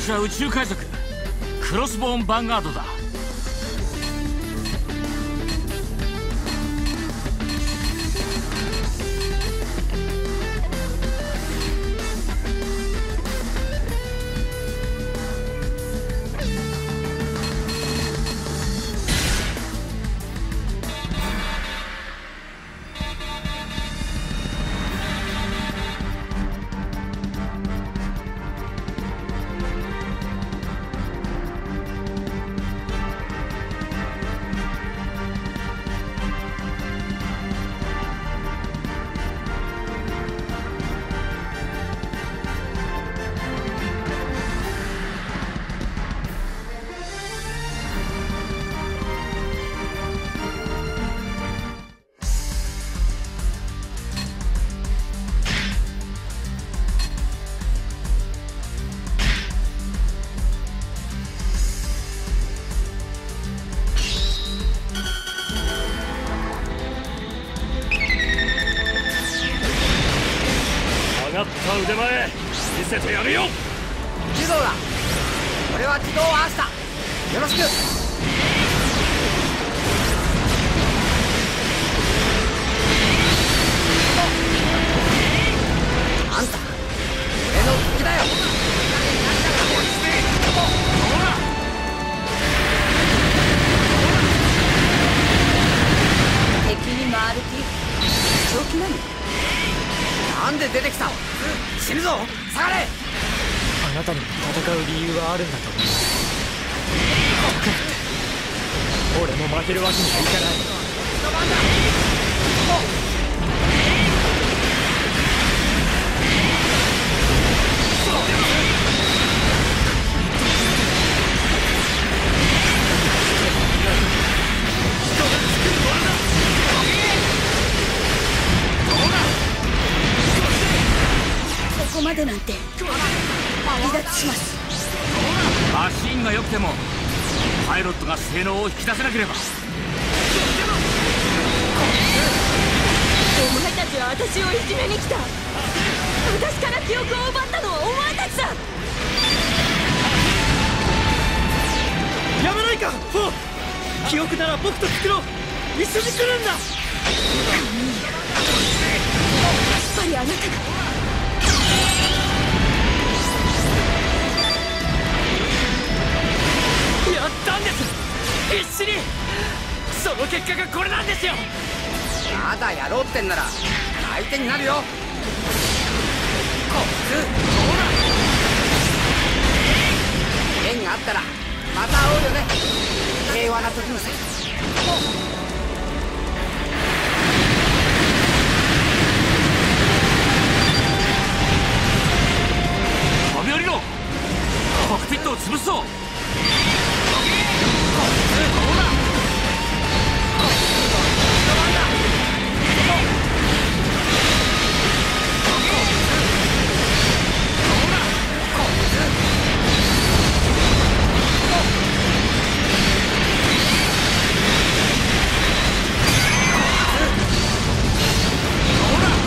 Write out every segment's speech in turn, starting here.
たちは宇宙海賊クロスボーンヴァンガードだ。腕前見せてやるよ。自動だ。俺は自動を合わせた。よろしく。あるんだと思う。俺も負けるわけにはいかない。ここまでなんて離脱します。マシンが良くてもパイロットが性能を引き出せなければ。お前たちは私をいじめに来た。私から記憶を奪ったのはお前たちだ。やめないかフォー。記憶なら僕と作ろう。一緒に来るんだ。やっぱりあなたが。やったんです。必死に。その結果がこれなんですよ。まだやろうってんなら相手になるよ。こっち縁があったらまた会おうよね。平和な時のさ。飛び降りろ。コックピットを潰そう。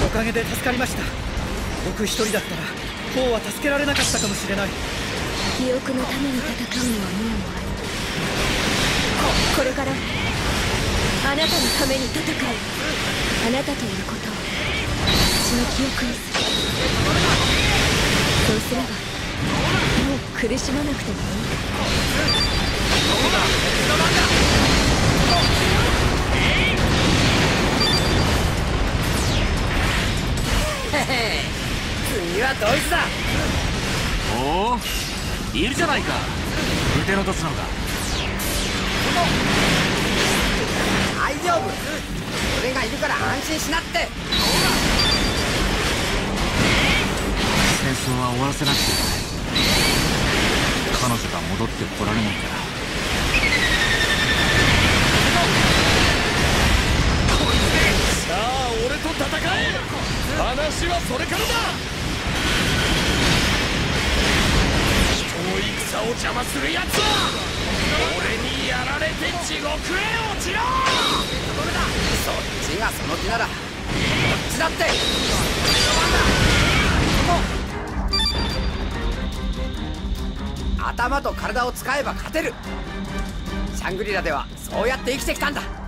おかげで助かりました。僕一人だったらこうは助けられなかったかもしれない。記憶のために戦うのはもうこれから。あなたのために戦う。あなたということを私の記憶にする。そうすればもう苦しまなくてもいい。次はドイツだ。おお、いるじゃないか腕のどつのが。大丈夫、俺がいるから安心しなって。戦争は終わらせなくていけない。彼女が戻ってこられないから。さあ俺と戦え。話はそれからだ。人の戦を邪魔するやつは俺にやられて地獄へ落ちろ。そっちがその気ならこっちだって。頭と体を使えば勝てる。シャングリラではそうやって生きてきたんだ。